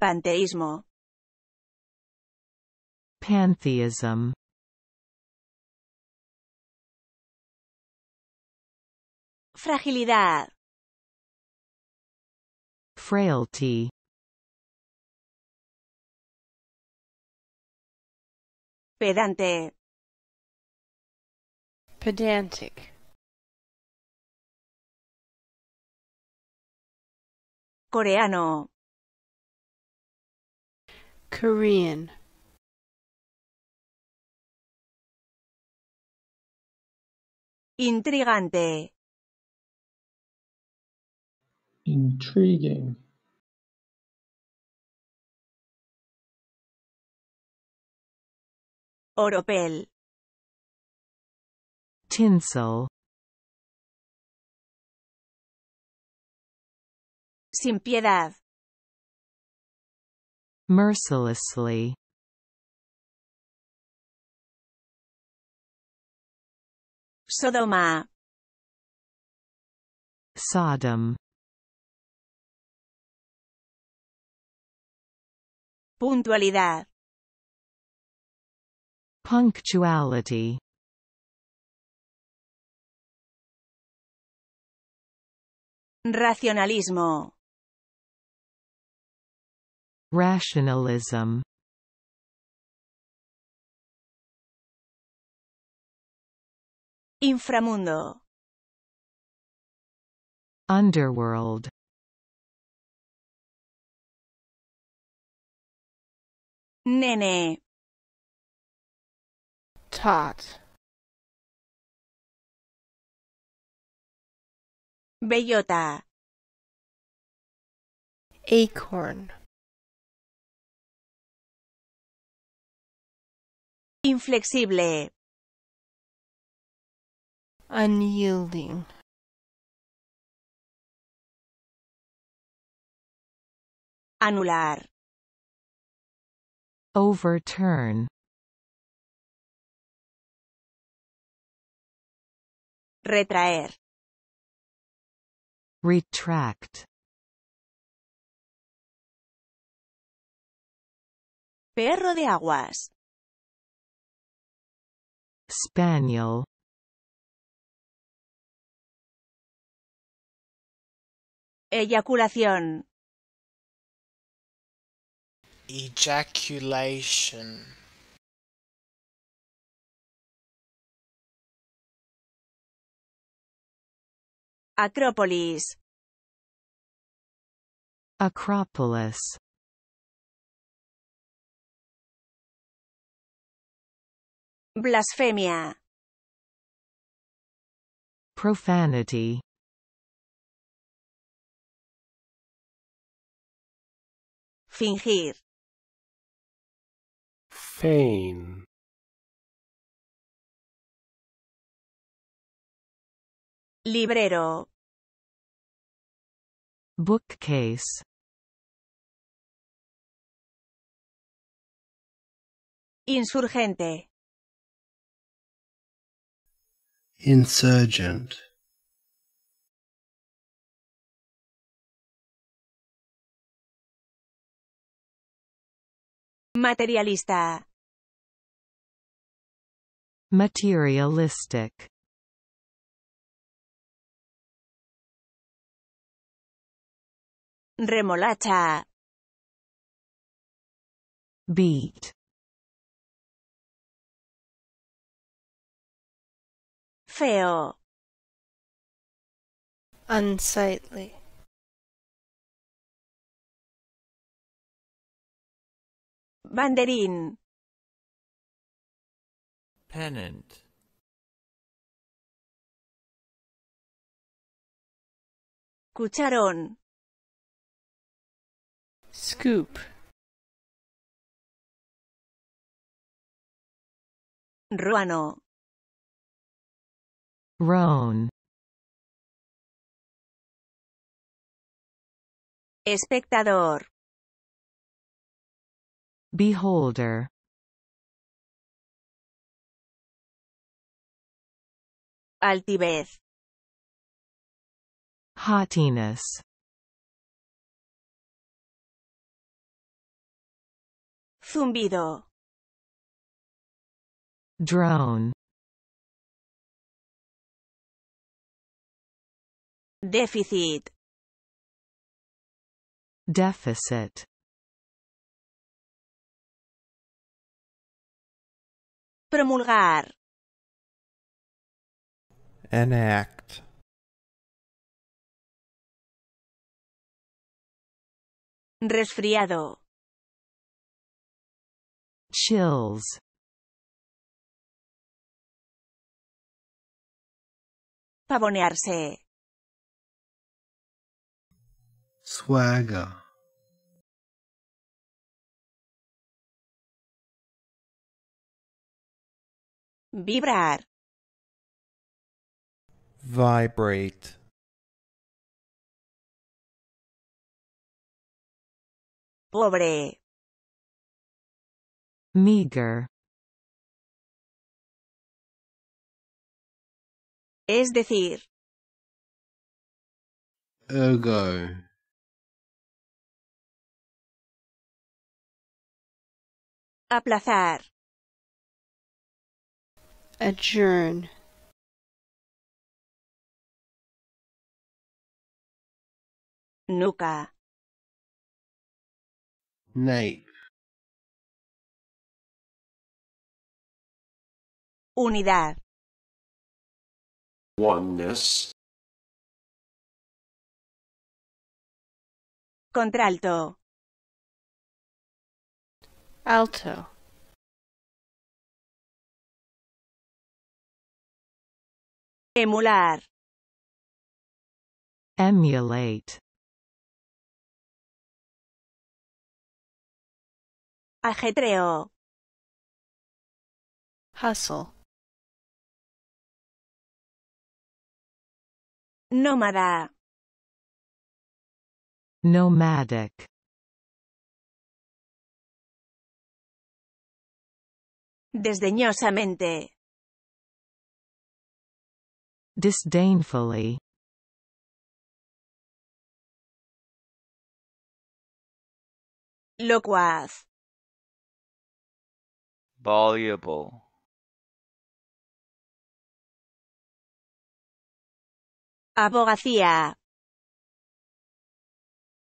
Panteísmo. Pantheism. Fragilidad. Frailty. Pedante. Pedantic. Coreano. Korean. Intrigante. Intriguing. Oropel. Tinsel. Sin piedad. Mercilessly. Sodoma. Sodom. Puntualidad. Punctuality. Racionalismo. Rationalism. Inframundo. Underworld. Nene. Tot. Bellota. Acorn. Inflexible. Unyielding. Anular. Overturn. Retraer. Retract. Perro de aguas. Spaniel. Eyaculación. Ejaculation. Acrópolis. Acropolis. Blasfemia. Profanity. Fingir. Feign. Librero. Bookcase. Insurgente. Insurgent. Materialista. Materialistic. Remolacha. Beat. Feo. Unsightly. Banderín. Pennant. Cucharón. Scoop. Ruano. Roan. Espectador. Beholder. Altivez. Haughtiness. Zumbido. Drone. Déficit. Deficit. Promulgar. Enact. Resfriado. Chills. Pavonearse. Swagger. Vibrar. Vibrate. Pobre. Meager. Es decir. Ergo. Aplazar. Adjourn. Nuca. Nape. Unidad. Oneness. Contralto. Alto. Emular. Emulate. Ajetreo. Hustle. Nómada. Nomadic. Desdeñosamente. Disdainfully. Locuaz. Voluble. Abogacía.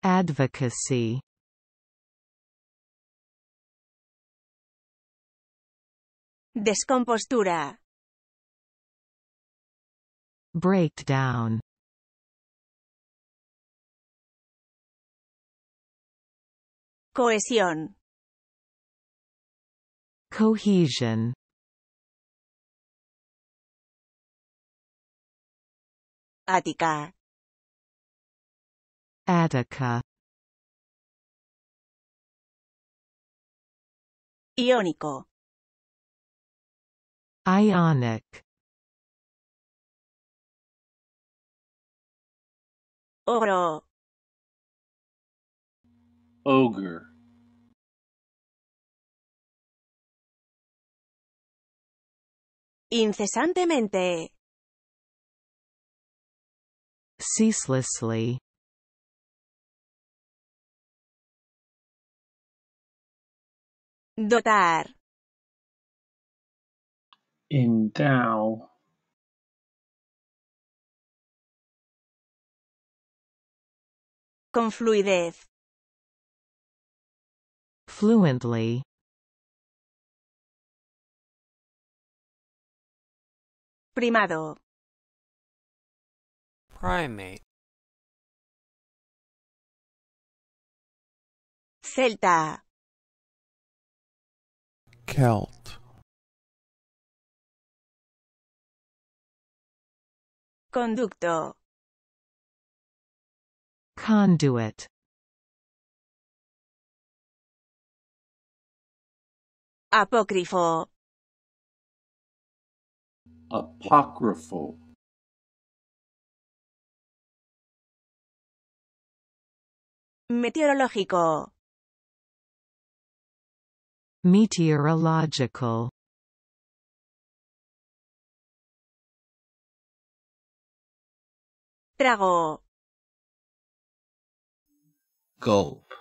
Advocacy. Descompostura. Breakdown. Cohesión. Cohesion. Ática. Attica. Iónico. Ionic. Ogro. Ogre. Incesantemente. Ceaselessly. Dotar. Endow. Con fluidez. Fluently. Primado. Primate. Celta. Celt. Conducto. Conduit. Apócrifo. Apócrifo. Meteorológico. Meteorological. Trago. Gulp.